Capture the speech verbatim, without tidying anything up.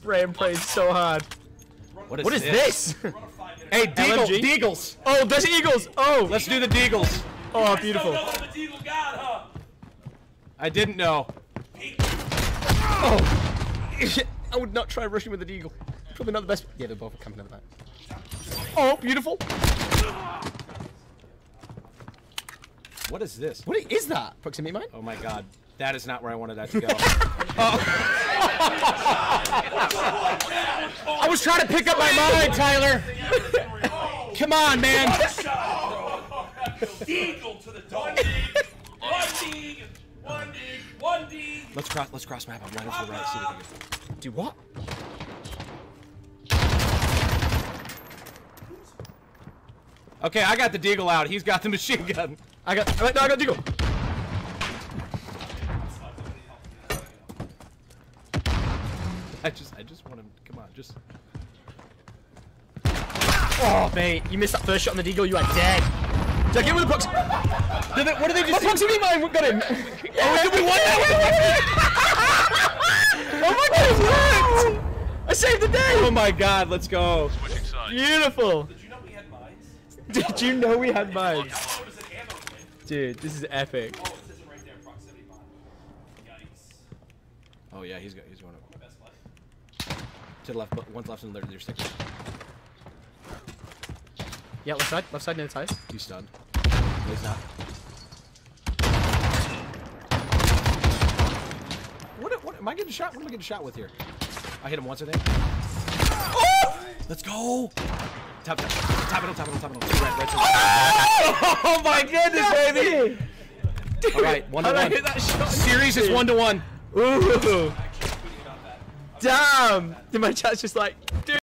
Spray and pray so hard. What is, what is this? this? Hey, Deagle, Deagles. Oh, there's Eagles. Oh, let's do the Deagles. Oh, beautiful. I didn't know. Oh, I would not try rushing with a Deagle. Probably not the best. Yeah, they're both coming out of that. Oh, beautiful. What is this? What is that? Proximity mine? Oh my god. That is not where I wanted that to go. Oh. I was trying to pick up my mind, Tyler. Come on, man. Deagle to the dog. One D. One D. One D. Let's cross let's cross map. I'm right over the right. See if we can do what? Okay, I got the Deagle out. He's got the machine gun. I got no, I got Deagle. I just I just want him. Come on, just. Oh mate, you missed that first shot on the Deagle. You are dead. Did I get with the prox? Did they, what did they just? My proximity mine got him. Oh, did we win that? Oh my god, it worked! I saved the day. Oh my god, let's go. Switching sides. Beautiful. Did you know we had mines? Dude, this is epic. Oh, it says it right there, proximity mine. Yikes. Oh yeah, he's got he's going up. Best play. To the left, but one's left and the other, they're sticking. Yeah, left side, left side, no ties. He's stunned. No, he's not. What, what am I getting shot? What am I getting shot with here? I hit him once, I think. Oh! Let's go! Top it, top it, top it, top it. Oh my goodness, baby! Dude, all right, one to one. Hit that shot? Series dude. Is one to one. Ooh! Damn! Did my chat's just like, dude.